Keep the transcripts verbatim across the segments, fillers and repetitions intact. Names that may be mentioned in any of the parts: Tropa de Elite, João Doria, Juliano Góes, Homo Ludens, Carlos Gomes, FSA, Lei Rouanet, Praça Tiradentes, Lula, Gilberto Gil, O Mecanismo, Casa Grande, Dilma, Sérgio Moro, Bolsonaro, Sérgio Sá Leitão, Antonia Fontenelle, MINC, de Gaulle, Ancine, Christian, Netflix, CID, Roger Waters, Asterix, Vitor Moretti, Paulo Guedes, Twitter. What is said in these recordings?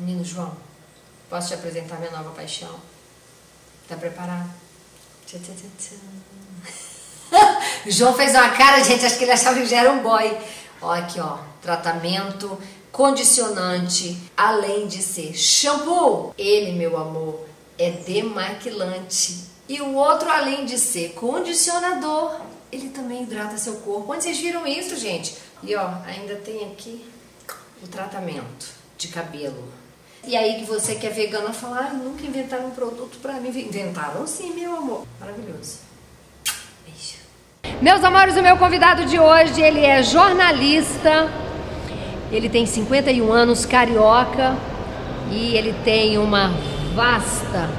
Menino João, posso te apresentar minha nova paixão? Tá preparado? Tchá, tchá, tchá, tchá. O João fez uma cara, gente, acho que ele achava que já era um boy. Ó, aqui, ó, tratamento, condicionante, além de ser shampoo. Ele, meu amor, é demaquilante. E o outro, além de ser condicionador, ele também hidrata seu corpo. Onde vocês viram isso, gente? E, ó, ainda tem aqui o tratamento de cabelo. E aí que você que é vegana fala, ah, nunca inventaram um produto pra mim. Inventaram sim, meu amor. Maravilhoso. Beijo. Meus amores, o meu convidado de hoje, ele é jornalista. Ele tem cinquenta e um anos, carioca. E ele tem uma vasta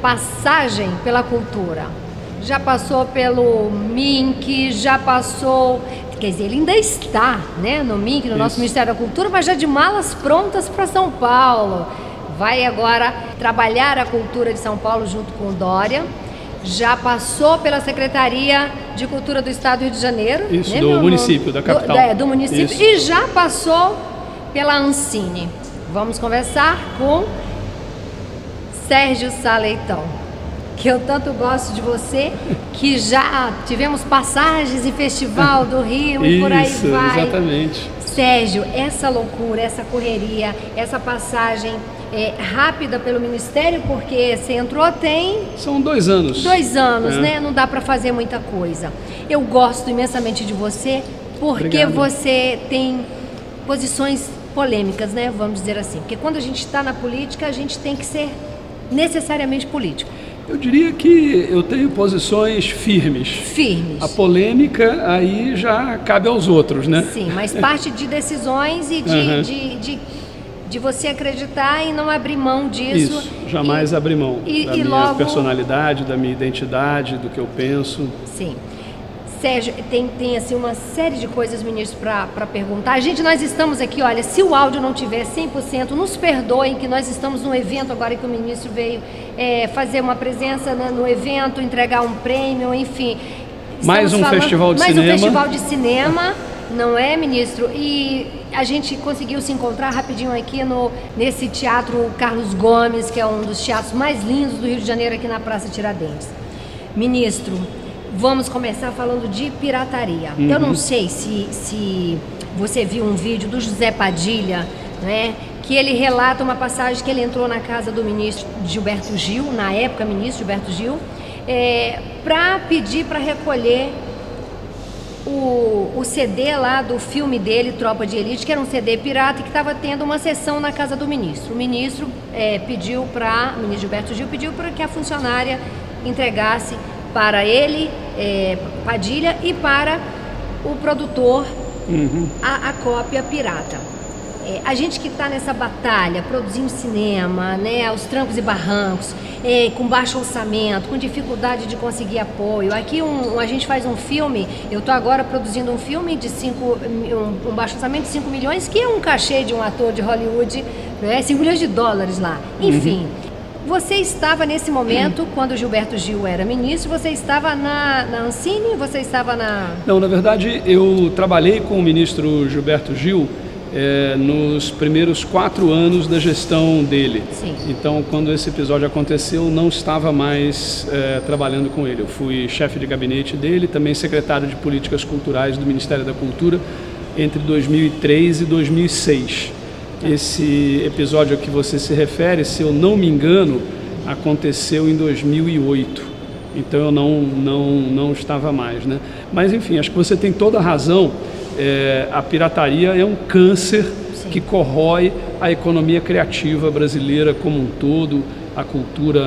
passagem pela cultura. Já passou pelo MINC, já passou... Quer dizer, ele ainda está, né, no MINC, no Isso. nosso Ministério da Cultura, mas já de malas prontas para São Paulo. Vai agora trabalhar a cultura de São Paulo junto com o Dória. Já passou pela Secretaria de Cultura do Estado do Rio de Janeiro. Isso, né, do meu, município, no, da capital. Do, é, do município. Isso. E já passou pela Ancine. Vamos conversar com Sérgio Sá Leitão, que eu tanto gosto de você, que já tivemos passagens em Festival do Rio e por aí vai. Exatamente. Sérgio, essa loucura, essa correria, essa passagem é, rápida pelo Ministério, porque você entrou tem... São dois anos. Dois anos, é. né? Não dá para fazer muita coisa. Eu gosto imensamente de você, porque Obrigado. Você tem posições polêmicas, né? Vamos dizer assim. Porque quando a gente está na política, a gente tem que ser necessariamente político. Eu diria que eu tenho posições firmes. Firmes. A polêmica aí já cabe aos outros, né? Sim, mas parte de decisões e de, uhum. de, de, de você acreditar e não abrir mão disso. Isso, jamais e, abrir mão e, da e minha logo... personalidade, da minha identidade, do que eu penso. Sim. Sérgio, tem, tem assim, uma série de coisas, ministro, para perguntar. Gente, nós estamos aqui, olha, se o áudio não tiver cem por cento, nos perdoem que nós estamos num evento agora que o ministro veio é, fazer uma presença né, no evento, entregar um prêmio, enfim. Mais um falando, festival de mais cinema. Mais um festival de cinema, não é, ministro? E a gente conseguiu se encontrar rapidinho aqui no, nesse teatro Carlos Gomes, que é um dos teatros mais lindos do Rio de Janeiro, aqui na Praça Tiradentes. Ministro... Vamos começar falando de pirataria. Uhum. Eu não sei se, se você viu um vídeo do José Padilha, né, que ele relata uma passagem que ele entrou na casa do ministro Gilberto Gil, na época ministro Gilberto Gil, é, para pedir para recolher o, o C D lá do filme dele, Tropa de Elite, que era um C D pirata e que estava tendo uma sessão na casa do ministro. O ministro é, pediu para, o ministro Gilberto Gil pediu para que a funcionária entregasse para ele, é, Padilha, e para o produtor, uhum. a, a cópia pirata. É, a gente que está nessa batalha, produzindo cinema, né, aos trancos e barrancos, é, com baixo orçamento, com dificuldade de conseguir apoio. Aqui um, a gente faz um filme, eu estou agora produzindo um filme de cinco, um, um baixo orçamento de cinco milhões, que é um cachê de um ator de Hollywood, né, cinco milhões de dólares lá, enfim. Uhum. Você estava nesse momento, hum. quando Gilberto Gil era ministro, você estava na, na Ancine, você estava na... Não, na verdade eu trabalhei com o ministro Gilberto Gil é, nos primeiros quatro anos da gestão dele. Sim. Então quando esse episódio aconteceu não estava mais é, trabalhando com ele. Eu fui chefe de gabinete dele, também secretário de Políticas Culturais do Ministério da Cultura entre dois mil e três e dois mil e seis. Esse episódio a que você se refere, se eu não me engano, aconteceu em dois mil e oito. Então eu não, não, não estava mais, né? Mas enfim, acho que você tem toda a razão. É, a pirataria é um câncer Sim. que corrói a economia criativa brasileira como um todo, a cultura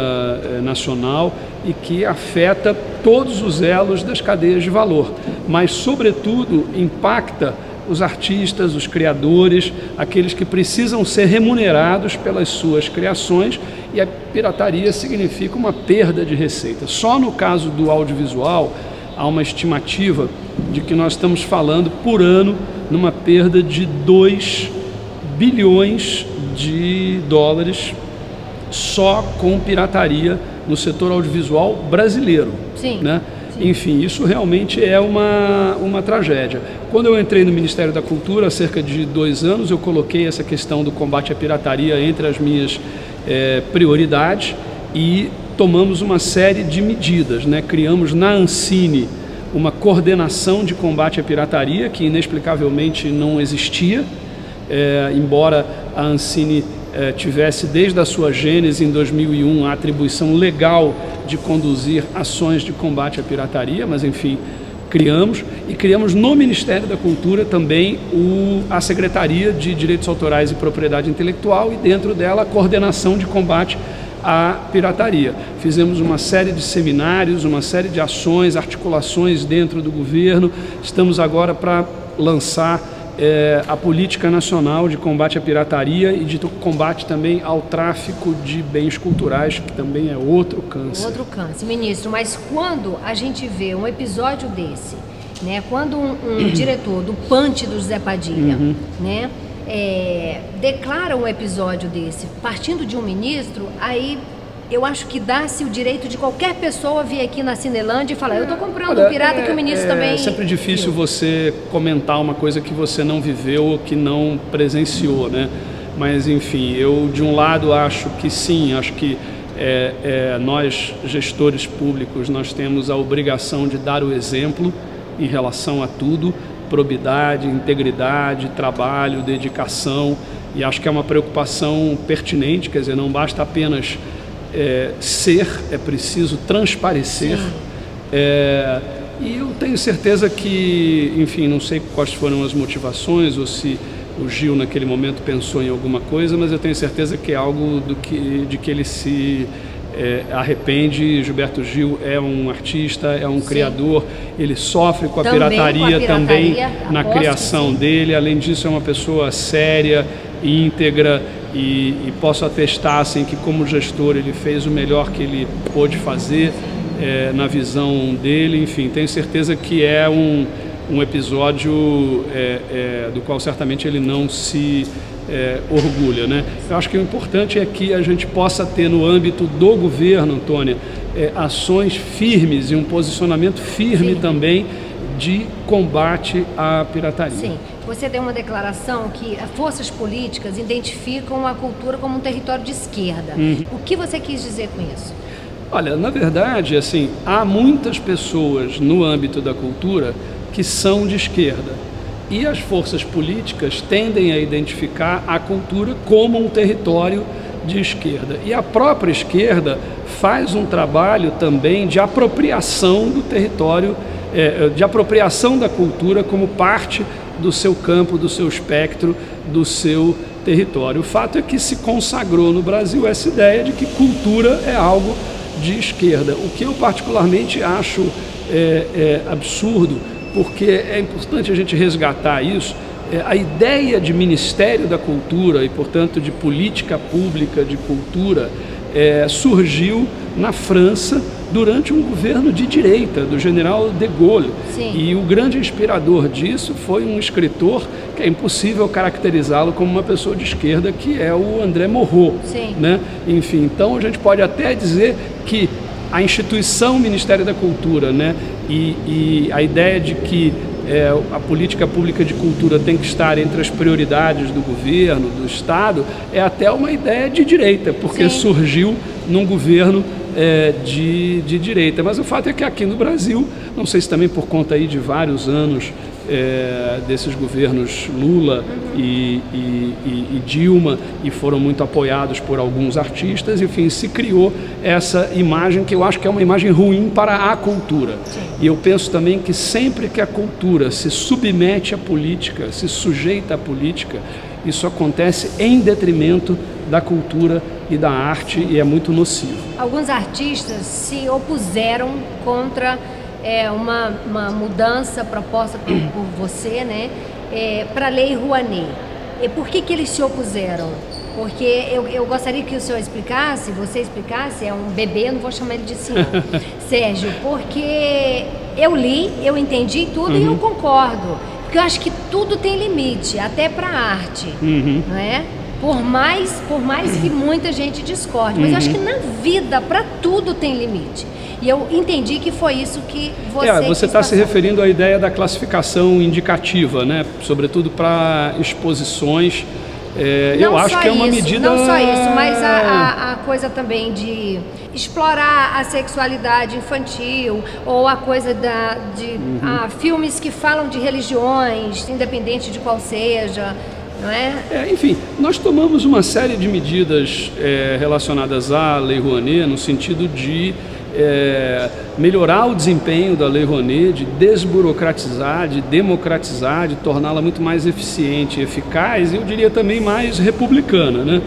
é, nacional e que afeta todos os elos das cadeias de valor. Mas, sobretudo, impacta os artistas, os criadores, aqueles que precisam ser remunerados pelas suas criações, e a pirataria significa uma perda de receita. Só no caso do audiovisual há uma estimativa de que nós estamos falando por ano numa perda de dois bilhões de dólares só com pirataria no setor audiovisual brasileiro. Sim. Né? Enfim, isso realmente é uma, uma tragédia. Quando eu entrei no Ministério da Cultura, há cerca de dois anos, eu coloquei essa questão do combate à pirataria entre as minhas é, prioridades e tomamos uma série de medidas, né? Criamos na Ancine uma coordenação de combate à pirataria que inexplicavelmente não existia, é, embora a Ancine é, tivesse desde a sua gênese em dois mil e um a atribuição legal de conduzir ações de combate à pirataria, mas enfim, criamos e criamos no Ministério da Cultura também o, a Secretaria de Direitos Autorais e Propriedade Intelectual e dentro dela a coordenação de combate à pirataria. Fizemos uma série de seminários, uma série de ações, articulações dentro do governo. Estamos agora para lançar é, a política nacional de combate à pirataria e de combate também ao tráfico de bens culturais, que também é outro câncer. Outro câncer, ministro. Mas quando a gente vê um episódio desse, né, quando um, um diretor do Punch do José Padilha, uhum. né? É, declara um episódio desse partindo de um ministro, aí eu acho que dá-se o direito de qualquer pessoa vir aqui na Cinelândia e falar, eu estou comprando um pirata que o ministro também... É sempre difícil você comentar uma coisa que você não viveu ou que não presenciou, né? Mas enfim, eu de um lado acho que sim, acho que é, é, nós gestores públicos, nós temos a obrigação de dar o exemplo em relação a tudo, probidade, integridade, trabalho, dedicação, e acho que é uma preocupação pertinente, quer dizer, não basta apenas é, ser, é preciso transparecer, é, e eu tenho certeza que, enfim, não sei quais foram as motivações ou se o Gil naquele momento pensou em alguma coisa, mas eu tenho certeza que é algo do que, de que ele se... É, arrepende. Gilberto Gil é um artista, é um sim. criador, ele sofre com a, também pirataria, com a pirataria também na criação dele, além disso é uma pessoa séria, íntegra e, e posso atestar assim, que como gestor ele fez o melhor que ele pôde fazer é, na visão dele, enfim, tenho certeza que é um, um episódio é, é, do qual certamente ele não se... É, orgulha, né? Eu acho que o importante é que a gente possa ter no âmbito do governo, Antônia, é, ações firmes e um posicionamento firme Sim. também de combate à pirataria. Sim. Você deu uma declaração que as forças políticas identificam a cultura como um território de esquerda. Uhum. O que você quis dizer com isso? Olha, na verdade, assim, há muitas pessoas no âmbito da cultura que são de esquerda. E as forças políticas tendem a identificar a cultura como um território de esquerda. E a própria esquerda faz um trabalho também de apropriação do território, é, de apropriação da cultura como parte do seu campo, do seu espectro, do seu território. O fato é que se consagrou no Brasil essa ideia de que cultura é algo de esquerda, o que eu particularmente acho é, é, absurdo, porque é importante a gente resgatar isso, é, a ideia de Ministério da Cultura e, portanto, de política pública de cultura é, surgiu na França durante um governo de direita, do general de Gaulle. Sim. E o grande inspirador disso foi um escritor que é impossível caracterizá-lo como uma pessoa de esquerda, que é o André Morrot. Sim. Né? Enfim, então a gente pode até dizer que a instituição Ministério da Cultura, né, e, e a ideia de que é, a política pública de cultura tem que estar entre as prioridades do governo, do Estado, é até uma ideia de direita, porque Sim. surgiu num governo é, de, de direita. Mas o fato é que aqui no Brasil, não sei se também por conta aí de vários anos é, desses governos Lula e, e, e, e Dilma, e foram muito apoiados por alguns artistas, enfim, se criou essa imagem que eu acho que é uma imagem ruim para a cultura. Sim. E eu penso também que sempre que a cultura se submete à política, se sujeita à política, isso acontece em detrimento da cultura e da arte e é muito nocivo. Alguns artistas se opuseram contra... É uma, uma mudança proposta por, por você, né, é, para a Lei Rouanet. E por que que eles se opuseram? Porque eu, eu gostaria que o senhor explicasse, você explicasse, é um bebê, não vou chamar ele de senhor, Sérgio, porque eu li, eu entendi tudo uhum. e eu concordo. Porque eu acho que tudo tem limite, até para a arte, uhum. não é? Por mais, por mais que muita gente discorde. Mas uhum. eu acho que na vida, para tudo tem limite. E eu entendi que foi isso que você... É, você está se referindo à ideia da classificação indicativa, né? Sobretudo para exposições. É, eu acho que é uma medida... Não só isso, mas a, a, a coisa também de explorar a sexualidade infantil, ou a coisa da, de uhum. ah, filmes que falam de religiões, independente de qual seja, não é? É, enfim, nós tomamos uma série de medidas é, relacionadas à Lei Rouanet, no sentido de É, melhorar o desempenho da Lei Rouanet, de desburocratizar, de democratizar, de torná-la muito mais eficiente, eficaz e eu diria também mais republicana, né?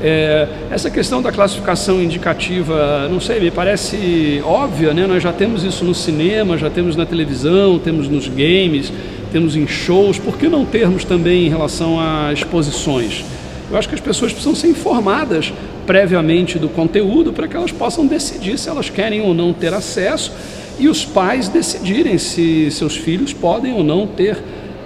É, essa questão da classificação indicativa, não sei, me parece óbvia, né? Nós já temos isso no cinema, já temos na televisão, temos nos games, temos em shows, por que não termos também em relação a exposições? Eu acho que as pessoas precisam ser informadas previamente do conteúdo para que elas possam decidir se elas querem ou não ter acesso e os pais decidirem se seus filhos podem ou não ter é,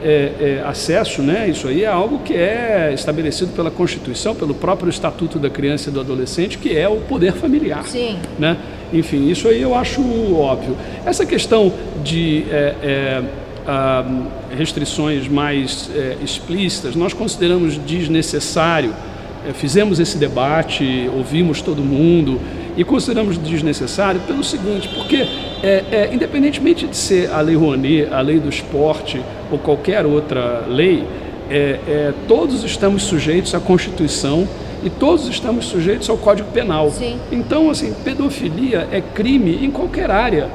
é, acesso, né? Isso aí é algo que é estabelecido pela Constituição, pelo próprio Estatuto da Criança e do Adolescente, que é o poder familiar. Sim. Né? Enfim, isso aí eu acho óbvio. Essa questão de... É, é, Uh, restrições mais é, explícitas, nós consideramos desnecessário, é, fizemos esse debate, ouvimos todo mundo e consideramos desnecessário pelo seguinte, porque é, é, independentemente de ser a Lei Rouanet, a lei do esporte ou qualquer outra lei, é, é, todos estamos sujeitos à Constituição e todos estamos sujeitos ao Código Penal. Sim. Então, assim, pedofilia é crime em qualquer área,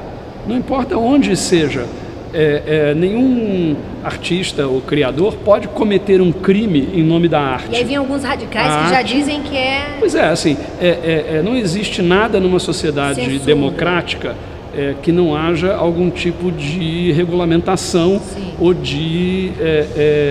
não importa onde seja. É, é, nenhum artista ou criador pode cometer um crime em nome da arte. E aí vem alguns radicais a que arte... já dizem que é... Pois é, assim, é, é, é, não existe nada numa sociedade Censura. democrática é, que não haja algum tipo de regulamentação Sim. ou de é,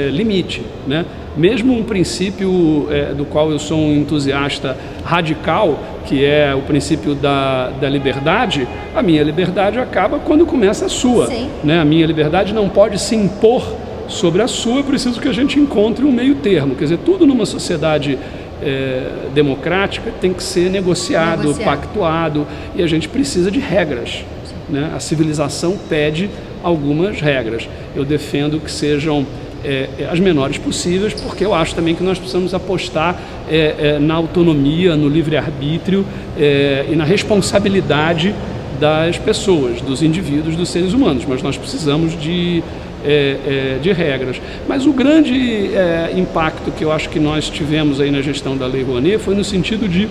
é, limite, né? Mesmo um princípio é, do qual eu sou um entusiasta radical, que é o princípio da, da liberdade, a minha liberdade acaba quando começa a sua. Sim. Né? A minha liberdade não pode se impor sobre a sua, é preciso que a gente encontre um meio termo. Quer dizer, tudo numa sociedade é, democrática tem que ser negociado, negociado, pactuado, e a gente precisa de regras. Né? A civilização pede algumas regras. Eu defendo que sejam... É, as menores possíveis, porque eu acho também que nós precisamos apostar é, é, na autonomia, no livre-arbítrio é, e na responsabilidade das pessoas, dos indivíduos, dos seres humanos, mas nós precisamos de, é, é, de regras. Mas o grande é, impacto que eu acho que nós tivemos aí na gestão da Lei Rouanet foi no sentido de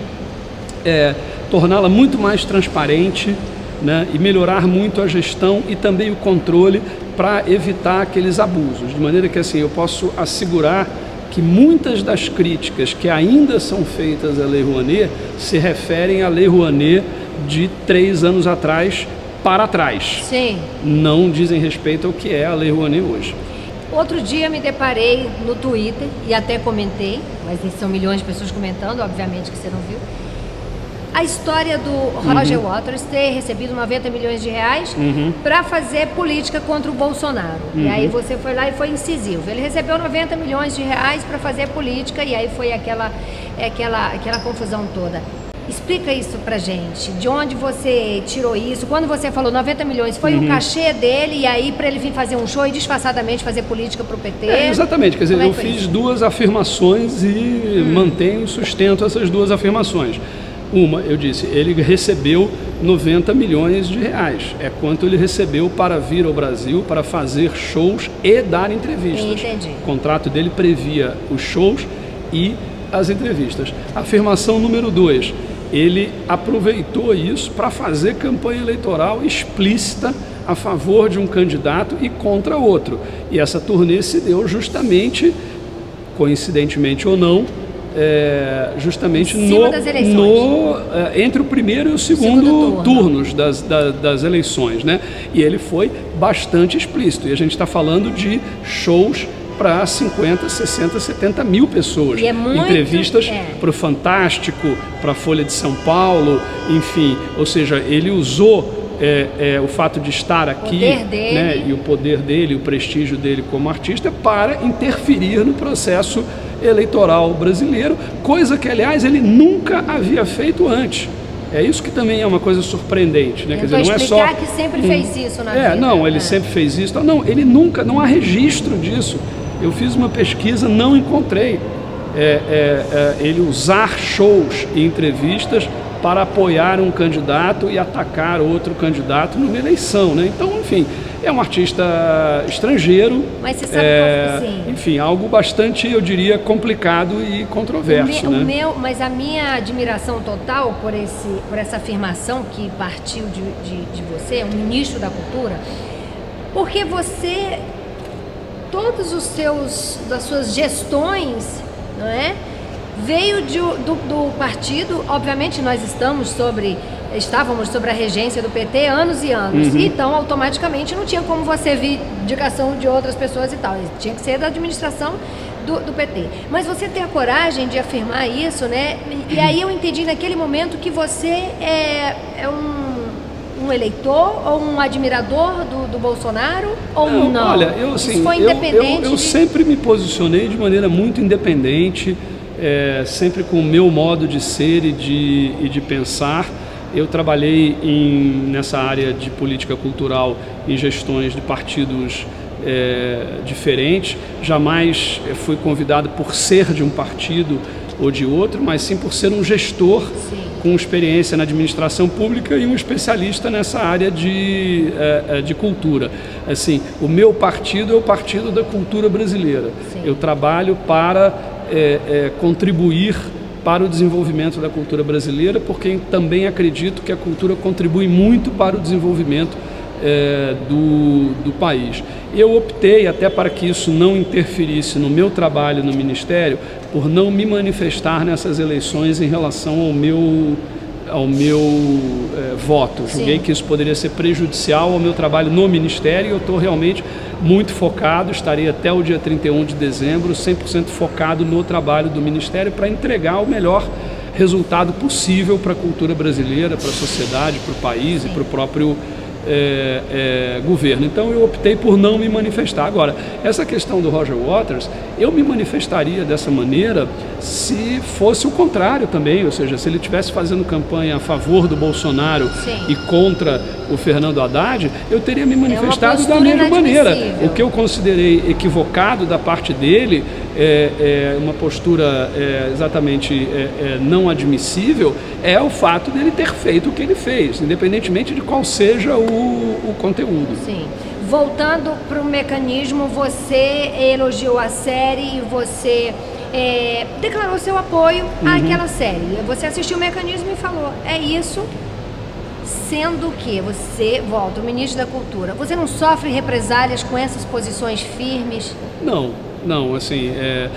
é, torná-la muito mais transparente, né, e melhorar muito a gestão e também o controle para evitar aqueles abusos, de maneira que assim eu posso assegurar que muitas das críticas que ainda são feitas à Lei Rouanet se referem à Lei Rouanet de três anos atrás para trás. Sim. Não dizem respeito ao que é a Lei Rouanet hoje. Outro dia me deparei no Twitter e até comentei, mas são milhões de pessoas comentando, obviamente que você não viu, a história do Roger uhum. Waters ter recebido noventa milhões de reais uhum. para fazer política contra o Bolsonaro. Uhum. E aí você foi lá e foi incisivo. Ele recebeu noventa milhões de reais para fazer política e aí foi aquela, aquela, aquela confusão toda. Explica isso pra gente. De onde você tirou isso? Quando você falou noventa milhões, foi uhum. o cachê dele e aí para ele vir fazer um show e disfarçadamente fazer política pro P T? É, exatamente. Quer dizer, eu fiz isso? duas afirmações e uhum. mantenho e sustento essas duas afirmações. Uma, eu disse, ele recebeu noventa milhões de reais. É quanto ele recebeu para vir ao Brasil, para fazer shows e dar entrevistas. Entendi. O contrato dele previa os shows e as entrevistas. Afirmação número dois, ele aproveitou isso para fazer campanha eleitoral explícita a favor de um candidato e contra outro. E essa turnê se deu justamente, coincidentemente ou não, É, justamente no, no, entre o primeiro e o segundo, segundo turno. turnos das, das, das eleições, né? E ele foi bastante explícito. E a gente está falando de shows para cinquenta, sessenta, setenta mil pessoas. E é muito, entrevistas é. para o Fantástico, para a Folha de São Paulo, enfim. Ou seja, ele usou é, é, o fato de estar aqui, né, e o poder dele, o prestígio dele como artista, para interferir no processo eleitoral brasileiro, coisa que, aliás, ele nunca havia feito antes. É isso que também é uma coisa surpreendente, né? Quer dizer, não é só que sempre fez isso na vida. É, não, ele sempre fez isso. Não, ele nunca, não há registro disso. Eu fiz uma pesquisa, não encontrei. É, é, é, ele usar shows e entrevistas para apoiar um candidato e atacar outro candidato numa eleição, né? Então, enfim, é um artista estrangeiro. Mas você sabe é, como assim? Enfim, algo bastante, eu diria, complicado e controverso, o me, né? O meu, mas a minha admiração total por, esse, por essa afirmação que partiu de, de, de você, o ministro da Cultura, porque você, todos os seus, das suas gestões, não é? Veio de, do, do partido, obviamente nós estamos sobre, estávamos sobre a regência do P T anos e anos, uhum. Então automaticamente não tinha como você vir indicação de outras pessoas e tal, tinha que ser da administração do, do P T. Mas você tem a coragem de afirmar isso, né? E aí eu entendi naquele momento que você é, é um, um eleitor ou um admirador do, do Bolsonaro ou não? não? Olha, eu, assim, isso foi independente eu, eu, eu de... sempre me posicionei de maneira muito independente. É, sempre com o meu modo de ser e de, e de pensar. Eu trabalhei em, nessa área de política cultural em gestões de partidos é, diferentes. Jamais fui convidado por ser de um partido ou de outro, mas sim por ser um gestor sim. com experiência na administração pública e um especialista nessa área de, é, de cultura. Assim, o meu partido é o Partido da Cultura Brasileira. Sim. Eu trabalho para... É, é, contribuir para o desenvolvimento da cultura brasileira, porque também acredito que a cultura contribui muito para o desenvolvimento é, do, do país. Eu optei, até para que isso não interferisse no meu trabalho no Ministério, por não me manifestar nessas eleições em relação ao meu, ao meu é, voto. Julguei que isso poderia ser prejudicial ao meu trabalho no Ministério e eu estou realmente muito focado, estarei até o dia trinta e um de dezembro cem por cento focado no trabalho do Ministério para entregar o melhor resultado possível para a cultura brasileira, para a sociedade, para o país e para o próprio é, é, governo. Então eu optei por não me manifestar. Agora, essa questão do Roger Waters, eu me manifestaria dessa maneira se fosse o contrário também, ou seja, se ele estivesse fazendo campanha a favor do Bolsonaro Sim. e contra o Fernando Haddad, eu teria me manifestado da mesma maneira. O que eu considerei equivocado da parte dele, é, é uma postura é, exatamente é, é, não admissível, é o fato dele ter feito o que ele fez, independentemente de qual seja o, o conteúdo. Sim. Voltando para o mecanismo, você elogiou a série e você é, declarou seu apoio uhum. àquela série. Você assistiu o mecanismo e falou, é isso, sendo que você, volta, o ministro da Cultura, você não sofre represálias com essas posições firmes? Não, não, assim... É...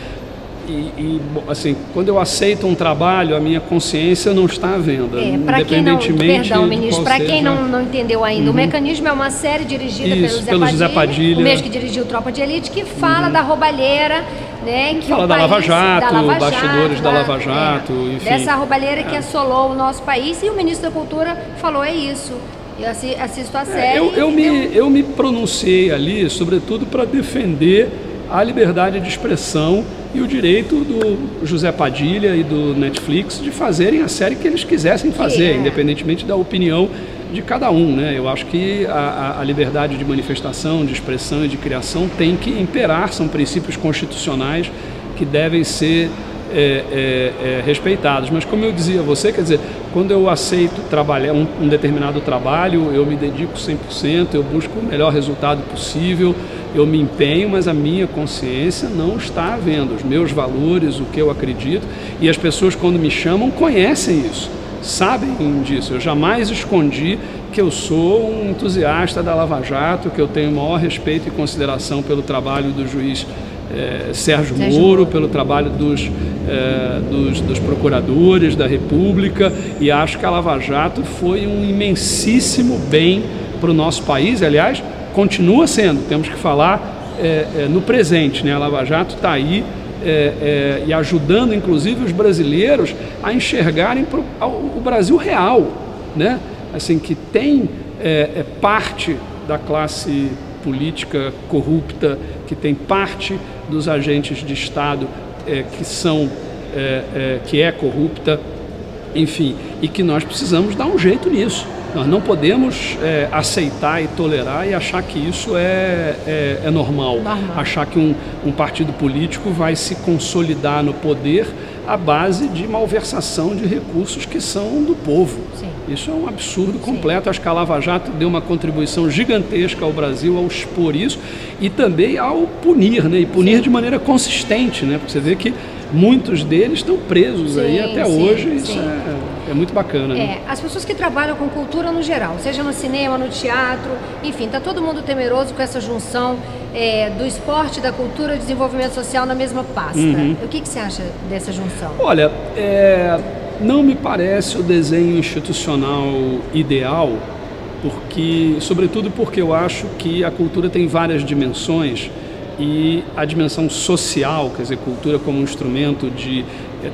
E, e, assim, quando eu aceito um trabalho, a minha consciência não está à venda. É, independentemente quem não, perdão, ministro, para quem não, não entendeu ainda, uhum. o mecanismo é uma série dirigida Isso, pelo José Padilha, Padilha, o mesmo que dirigiu Tropa de Elite, que fala uhum. da roubalheira, né? Que fala o da, país, Lava Jato, da Lava Jato, bastidores da, da Lava Jato, é, enfim. Dessa roubalheira é. que assolou o nosso país e o ministro da Cultura falou, é isso. Eu assisto a série. É, eu, eu, me, eu me pronunciei ali, sobretudo, para defender a liberdade de expressão e o direito do José Padilha e do Netflix de fazerem a série que eles quisessem fazer, é. independentemente da opinião de cada um, né? Eu acho que a, a liberdade de manifestação, de expressão e de criação tem que imperar, são princípios constitucionais que devem ser é, é, é, respeitados. Mas como eu dizia a você, quer dizer, quando eu aceito trabalhar um, um determinado trabalho, eu me dedico cem por cento, eu busco o melhor resultado possível, eu me empenho, mas a minha consciência não está à venda, os meus valores, o que eu acredito, e as pessoas quando me chamam conhecem isso, sabem disso. Eu jamais escondi que eu sou um entusiasta da Lava Jato, que eu tenho o maior respeito e consideração pelo trabalho do juiz É, Sérgio, Sérgio Moro, pelo trabalho dos, é, dos, dos procuradores da República, e acho que a Lava Jato foi um imensíssimo bem para o nosso país, aliás, continua sendo, temos que falar é, é, no presente, né? A Lava Jato está aí é, é, e ajudando inclusive os brasileiros a enxergarem pro, ao, o Brasil real, né? Assim, que tem é, é parte da classe política corrupta, que tem parte dos agentes de Estado é, que são, é, é, que é corrupta, enfim, e que nós precisamos dar um jeito nisso. Nós não podemos é, aceitar e tolerar e achar que isso é, é, é normal. normal. Achar que um, um partido político vai se consolidar no poder à base de malversação de recursos que são do povo. Sim. Isso é um absurdo completo. Sim. Acho que a Lava Jato deu uma contribuição gigantesca ao Brasil ao expor isso e também ao punir, né? E punir sim. de maneira consistente, né? Porque você vê que muitos deles estão presos sim, aí até sim, hoje. Sim. Isso é... É muito bacana. É, né? As pessoas que trabalham com cultura no geral, seja no cinema, no teatro, enfim, está todo mundo temeroso com essa junção é, do esporte, da cultura e do desenvolvimento social na mesma pasta. Uhum. O que, que você acha dessa junção? Olha, é, não me parece o desenho institucional ideal, porque, sobretudo porque eu acho que a cultura tem várias dimensões e a dimensão social, quer dizer, cultura como um instrumento de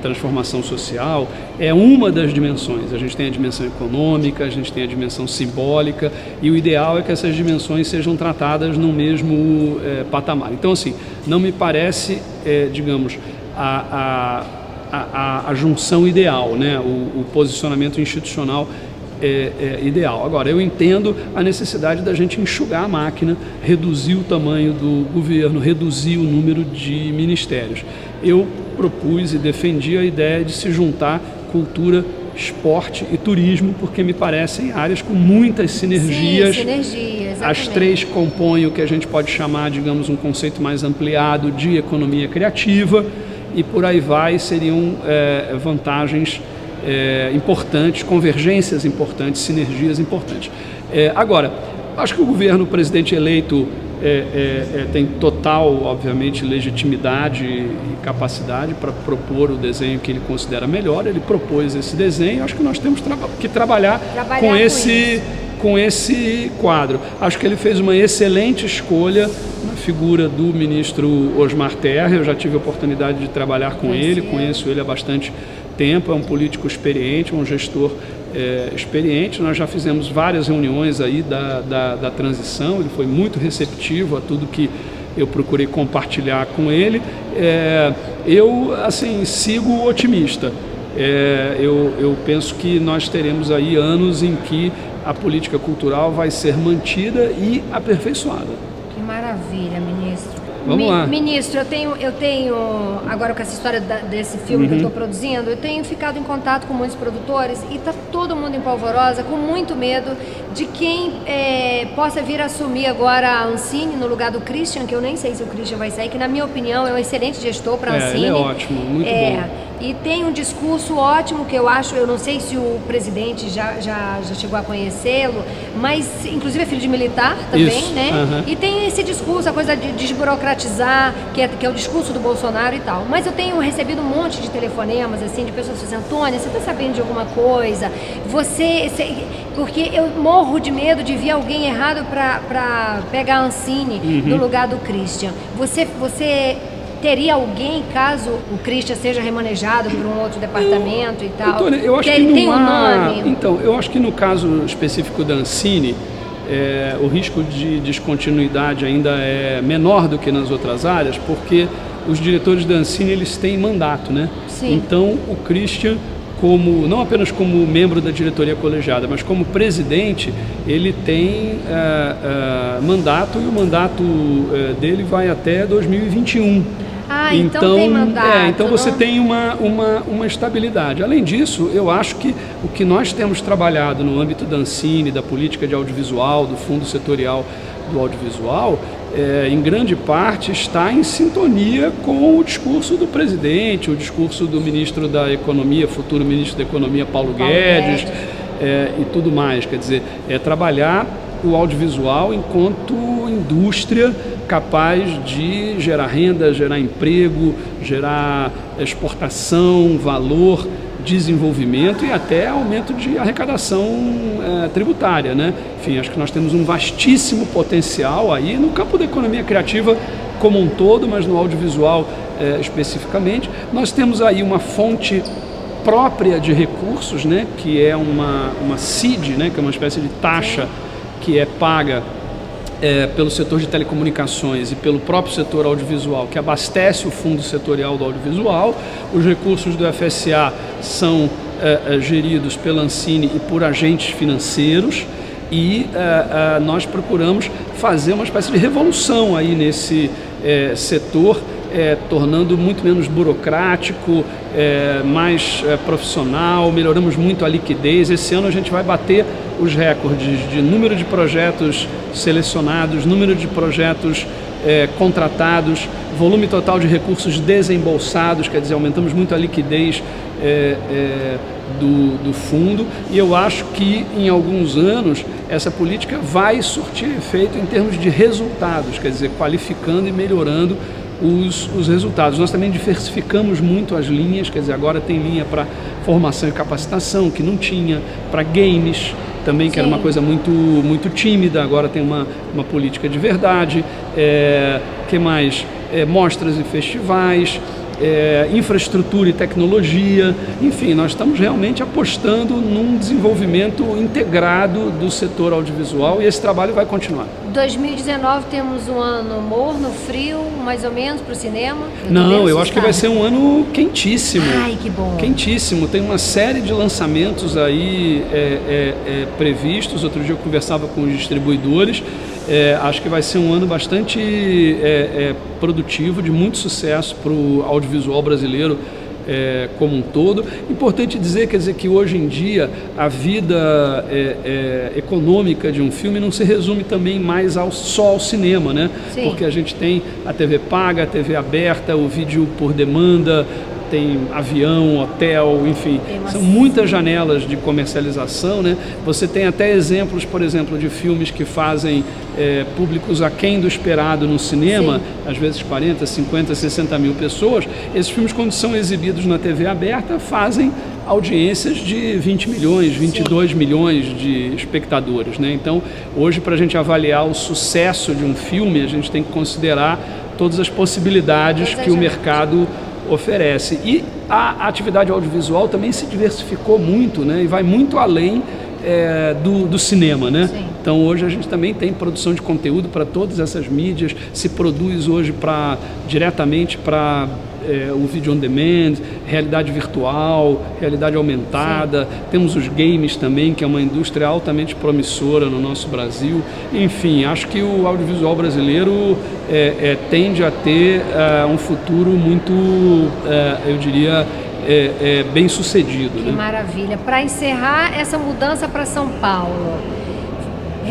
transformação social é uma das dimensões. A gente tem a dimensão econômica, a gente tem a dimensão simbólica e o ideal é que essas dimensões sejam tratadas no mesmo é, patamar. Então, assim, não me parece, é, digamos, a, a, a, a junção ideal, né? o, o posicionamento institucional É, é ideal. Agora, eu entendo a necessidade da gente enxugar a máquina, reduzir o tamanho do governo, reduzir o número de ministérios. Eu propus e defendi a ideia de se juntar cultura, esporte e turismo, porque me parecem áreas com muitas sinergias. Sim, sinergia, exatamente. As três compõem o que a gente pode chamar, digamos, um conceito mais ampliado de economia criativa e por aí vai, seriam é, vantagens É, importantes, convergências importantes, sinergias importantes. É, agora, acho que o governo, o presidente eleito é, é, é, tem total, obviamente, legitimidade e capacidade para propor o desenho que ele considera melhor. Ele propôs esse desenho, acho que nós temos tra que trabalhar, trabalhar com, com, esse, com esse quadro. Acho que ele fez uma excelente escolha na figura do ministro Osmar Terra. Eu já tive a oportunidade de trabalhar com Conheci. ele, conheço ele há bastante tempo, é um político experiente, um gestor é, experiente. Nós já fizemos várias reuniões aí da, da, da transição, ele foi muito receptivo a tudo que eu procurei compartilhar com ele. É, eu, assim, sigo otimista. É, eu, eu penso que nós teremos aí anos em que a política cultural vai ser mantida e aperfeiçoada. Que maravilha, ministro. Vamos lá. Ministro, eu tenho, eu tenho, agora com essa história da, desse filme uhum. que eu estou produzindo, eu tenho ficado em contato com muitos produtores e está todo mundo em polvorosa, com muito medo de quem é, possa vir assumir agora a Ancine no lugar do Christian, que eu nem sei se o Christian vai sair, que na minha opinião é um excelente gestor para a Ancine. É, ele é ótimo, muito é, bom. E tem um discurso ótimo que eu acho, eu não sei se o presidente já, já, já chegou a conhecê-lo, mas inclusive é filho de militar também, Isso. né? Uhum. E tem esse discurso, a coisa de desburocratizar, Que é, que é o discurso do Bolsonaro e tal. Mas eu tenho recebido um monte de telefonemas, assim, de pessoas dizendo, Antônia, você tá sabendo de alguma coisa? Você... você... Porque eu morro de medo de vir alguém errado pra, pra pegar a Ancine uhum. no lugar do Christian. Você... você... Teria alguém, caso o Christian seja remanejado por um outro departamento eu, e tal? Antônia, eu acho que ele tem um nome. Então, eu acho que no caso específico da Ancine, É, o risco de descontinuidade ainda é menor do que nas outras áreas, porque os diretores da Ancine, eles têm mandato, né? Sim. Então, o Christian, como, não apenas como membro da diretoria colegiada, mas como presidente, ele tem uh, uh, mandato, e o mandato uh, dele vai até dois mil e vinte e um. Ah, então, então tem mandato, é, então você não? tem uma, uma, uma estabilidade. Além disso, eu acho que o que nós temos trabalhado no âmbito da Ancine, da política de audiovisual, do fundo setorial do audiovisual, é, em grande parte está em sintonia com o discurso do presidente, o discurso do ministro da Economia, futuro ministro da Economia, Paulo, Paulo Guedes, Guedes. É, e tudo mais. Quer dizer, é trabalhar o audiovisual enquanto indústria capaz de gerar renda, gerar emprego, gerar exportação, valor, desenvolvimento e até aumento de arrecadação é, tributária, né? Enfim, acho que nós temos um vastíssimo potencial aí no campo da economia criativa como um todo, mas no audiovisual é, especificamente. Nós temos aí uma fonte própria de recursos, né? Que é uma, uma C I D, né? Que é uma espécie de taxa que é paga é, pelo setor de telecomunicações e pelo próprio setor audiovisual, que abastece o fundo setorial do audiovisual. Os recursos do F S A são é, é, geridos pela Ancine e por agentes financeiros, e é, é, nós procuramos fazer uma espécie de revolução aí nesse é, setor, É, tornando muito menos burocrático, é, mais é, profissional, melhoramos muito a liquidez. Esse ano a gente vai bater os recordes de número de projetos selecionados, número de projetos é, contratados, volume total de recursos desembolsados, quer dizer, aumentamos muito a liquidez é, é, do, do fundo, e eu acho que em alguns anos essa política vai surtir efeito em termos de resultados, quer dizer, qualificando e melhorando Os, os resultados. Nós também diversificamos muito as linhas, quer dizer, agora tem linha para formação e capacitação, que não tinha, para games também, que Sim. era uma coisa muito, muito tímida, agora tem uma, uma política de verdade, é, que mais? É, mostras e festivais, é, infraestrutura e tecnologia, enfim, nós estamos realmente apostando num desenvolvimento integrado do setor audiovisual, e esse trabalho vai continuar. dois mil e dezenove temos um ano morno, frio, mais ou menos, para o cinema? Eu Não, eu acho que vai ser um ano quentíssimo. Ai, que bom! Quentíssimo, tem uma série de lançamentos aí é, é, é, previstos. Outro dia eu conversava com os distribuidores, é, acho que vai ser um ano bastante é, é, produtivo, de muito sucesso para o audiovisual brasileiro é, como um todo. Importante dizer, quer dizer, que hoje em dia a vida é, é, econômica de um filme não se resume também mais ao, só ao cinema, né? Sim. Porque a gente tem a T V paga, a T V aberta, o vídeo por demanda, tem avião, hotel, enfim, são muitas janelas de comercialização, né? Você tem até exemplos, por exemplo, de filmes que fazem é, públicos aquém do esperado no cinema, Sim. às vezes quarenta, cinquenta, sessenta mil pessoas. Esses filmes, quando são exibidos na T V aberta, fazem audiências de vinte milhões, vinte e dois Sim. milhões de espectadores, né? Então, hoje, para a gente avaliar o sucesso de um filme, a gente tem que considerar todas as possibilidades que o mercado oferece. E a atividade audiovisual também se diversificou muito, né? E vai muito além é, do, do cinema, né? Sim. Então hoje a gente também tem produção de conteúdo para todas essas mídias, se produz hoje para diretamente para é, o vídeo on demand, realidade virtual, realidade aumentada, Sim. temos os games também, que é uma indústria altamente promissora no nosso Brasil. Enfim, acho que o audiovisual brasileiro é, é, tende a ter é, um futuro muito, é, eu diria, É, é bem sucedido. Que né? maravilha. Para encerrar essa mudança para São Paulo,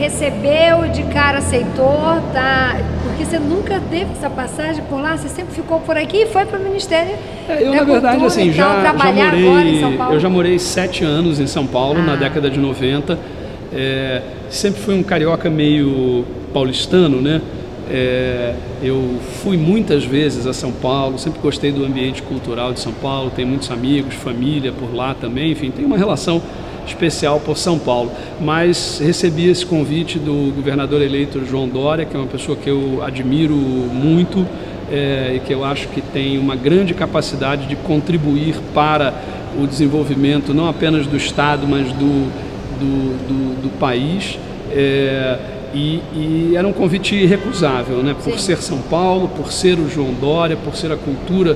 recebeu, de cara aceitou, tá? Porque você nunca teve essa passagem por lá, você sempre ficou por aqui e foi para o Ministério é, eu, da na Cultura, verdade, assim, já, já morei, agora em São Paulo. Eu já morei sete anos em São Paulo, ah. na década de noventa. É, sempre fui um carioca meio paulistano, né? É, eu fui muitas vezes a São Paulo, sempre gostei do ambiente cultural de São Paulo, tenho muitos amigos, família por lá também, enfim, tenho uma relação especial por São Paulo. Mas recebi esse convite do governador eleito João Doria, que é uma pessoa que eu admiro muito é, e que eu acho que tem uma grande capacidade de contribuir para o desenvolvimento não apenas do Estado, mas do, do, do, do país. É, E, e era um convite irrecusável, né? Por Sim. ser São Paulo, por ser o João Doria, por ser a cultura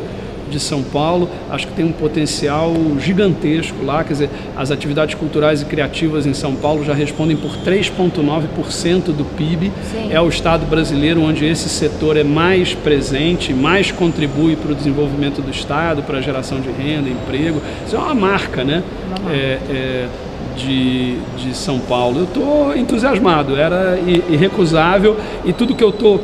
de São Paulo, acho que tem um potencial gigantesco lá. Quer dizer, as atividades culturais e criativas em São Paulo já respondem por três vírgula nove por cento do P I B. Sim. É o estado brasileiro onde esse setor é mais presente, mais contribui para o desenvolvimento do estado, para a geração de renda, emprego. Isso é uma marca, né? Uma marca. É, é... De, de São Paulo. Eu estou entusiasmado, era irrecusável, e tudo que eu estou,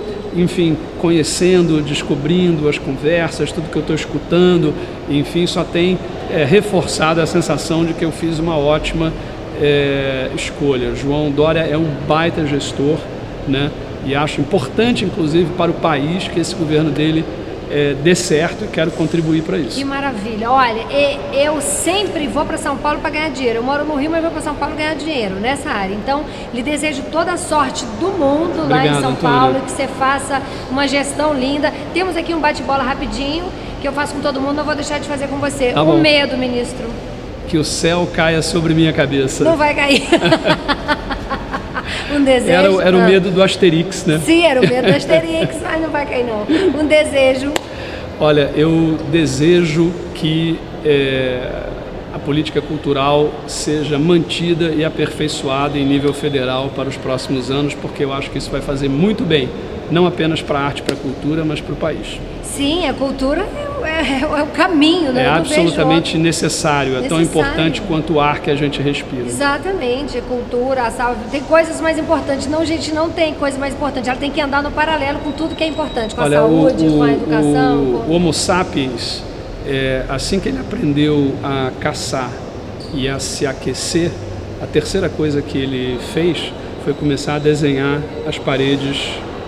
enfim, conhecendo, descobrindo, as conversas, tudo que eu estou escutando, enfim, só tem é, reforçado a sensação de que eu fiz uma ótima é, escolha. João Doria é um baita gestor, né? E acho importante, inclusive, para o país que esse governo dele É, dê certo, e quero contribuir para isso. Que maravilha. Olha, eu sempre vou para São Paulo para ganhar dinheiro. Eu moro no Rio, mas vou para São Paulo ganhar dinheiro nessa área. Então, lhe desejo toda a sorte do mundo. Obrigado, lá em São Antônia. Paulo, que você faça uma gestão linda. Temos aqui um bate-bola rapidinho, que eu faço com todo mundo, não vou deixar de fazer com você. Tá bom. O medo, ministro. Que o céu caia sobre minha cabeça. Não vai cair. um desejo... Era, era o medo do Asterix, né? Sim, era o medo do Asterix, mas não vai cair não. Um desejo... Olha, eu desejo que é, a política cultural seja mantida e aperfeiçoada em nível federal para os próximos anos, porque eu acho que isso vai fazer muito bem, não apenas para a arte, para a cultura, mas para o país. Sim, a cultura é, é, é o caminho, né? É absolutamente necessário, é necessário. Tão importante quanto o ar que a gente respira. Exatamente, cultura, saúde, tem coisas mais importantes. Não, gente, não tem coisa mais importante, ela tem que andar no paralelo com tudo que é importante, com Olha, a saúde, o, o, com a educação. O, com... o Homo sapiens, é, assim que ele aprendeu a caçar e a se aquecer, a terceira coisa que ele fez foi começar a desenhar as paredes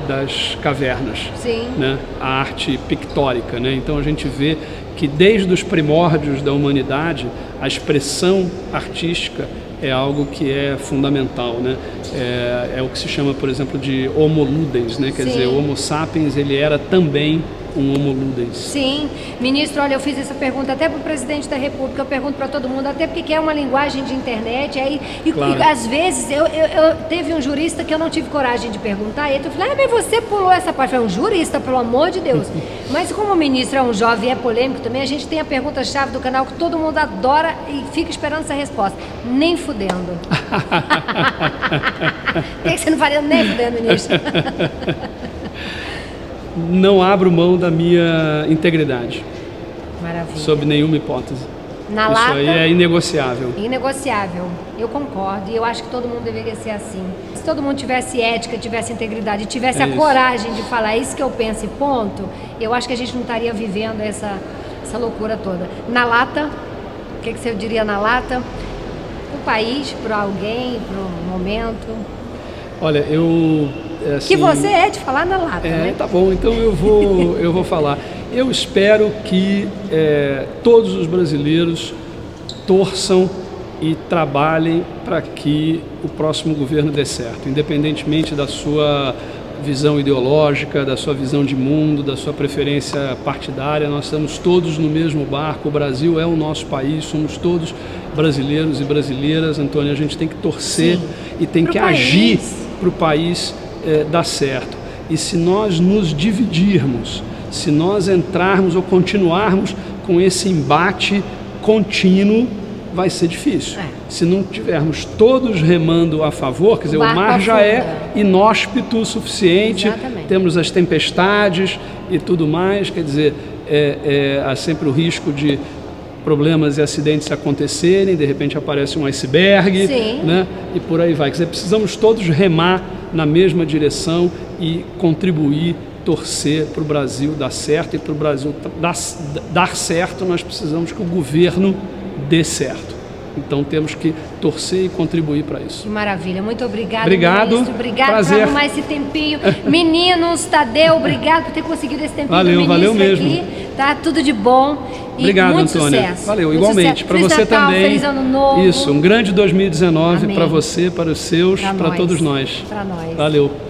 das cavernas, Sim. né? A arte pictórica, né? Então a gente vê que desde os primórdios da humanidade a expressão artística é algo que é fundamental, né? É, é o que se chama, por exemplo, de Homo Ludens, né? Quer Sim. dizer, o Homo sapiens ele era também um Homo Ludens. Sim, ministro, olha, eu fiz essa pergunta até para o presidente da República, eu pergunto para todo mundo, até porque é uma linguagem de internet, aí, e, claro. e às vezes, eu, eu, eu teve um jurista que eu não tive coragem de perguntar, e eu falei, ah, mas você pulou essa parte, eu falei, um jurista, pelo amor de Deus. Mas como o ministro é um jovem e é polêmico também, a gente tem a pergunta-chave do canal que todo mundo adora e fica esperando essa resposta, nem fudendo. Tem que você não faria nem fudendo, ministro. Não abro mão da minha integridade. Maravilha. Sob nenhuma hipótese. Na Isso lata, aí é inegociável. Inegociável. Eu concordo e eu acho que todo mundo deveria ser assim. Se todo mundo tivesse ética, tivesse integridade, tivesse é a isso. coragem de falar isso que eu penso e ponto, eu acho que a gente não estaria vivendo essa, essa loucura toda. Na lata, o que, que você diria na lata? Pro país, pro alguém, pro momento? Olha, eu... Assim, que você é de falar na lata, é, né? Tá bom, então eu vou, eu vou falar. Eu espero que é, todos os brasileiros torçam e trabalhem para que o próximo governo dê certo, independentemente da sua visão ideológica, da sua visão de mundo, da sua preferência partidária. Nós estamos todos no mesmo barco, o Brasil é o nosso país, somos todos brasileiros e brasileiras, Antônia, a gente tem que torcer Sim. e tem pro que país. agir para o país É, dá certo. E se nós nos dividirmos, se nós entrarmos ou continuarmos com esse embate contínuo, vai ser difícil. É. Se não tivermos todos remando a favor, quer dizer, o mar já é inóspito o suficiente, Exatamente. temos as tempestades e tudo mais, quer dizer, é, é, há sempre o risco de problemas e acidentes acontecerem, de repente aparece um iceberg, Sim. né? E por aí vai. Quer dizer, precisamos todos remar na mesma direção e contribuir, torcer para o Brasil dar certo, e para o Brasil dar, dar certo nós precisamos que o governo dê certo. Então temos que torcer e contribuir para isso. Que maravilha, muito obrigado, obrigado, ministro. Obrigado prazer. por arrumar esse tempinho. Meninos, Tadeu, obrigado por ter conseguido esse tempinho valeu, do valeu mesmo. aqui. Tá tudo de bom e obrigado, muito Antônia. sucesso. Valeu, muito igualmente. Para você Natal, também. Feliz ano novo. Isso, um grande dois mil e dezenove para você, para os seus, para todos nós. Para nós. Valeu.